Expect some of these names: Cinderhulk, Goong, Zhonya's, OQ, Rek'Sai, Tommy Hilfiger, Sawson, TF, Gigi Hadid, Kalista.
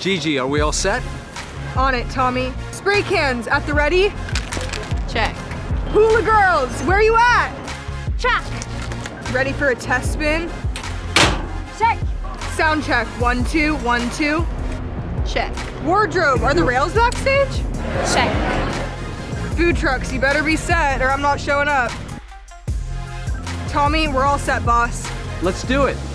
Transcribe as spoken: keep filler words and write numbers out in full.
Gigi, are we all set? On it, Tommy. Spray cans at the ready. Check. Hula girls, where you at? Check. Ready for a test spin? Check. Sound check, one, two, one, two. Check. Wardrobe, are the rails backstage? Check. Food trucks, you better be set or I'm not showing up. Tommy, we're all set, boss. Let's do it.